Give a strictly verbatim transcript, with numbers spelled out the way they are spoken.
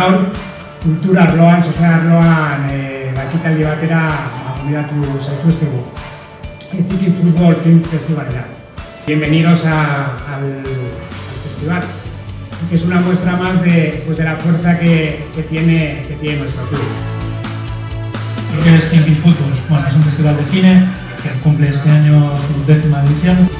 gaur, kultura arloan, sozial arloan, e, bakitaldi batera gomendatu zaituztegu. Cinque Futures Film Festivalera. Bienvenidos a, al, al festival, que es una muestra más de, pues de la fuerza que, que, tiene, que tiene nuestro club. Lo que es Cinque Futures, bueno, es un festival de cine que cumple este año su décima edición.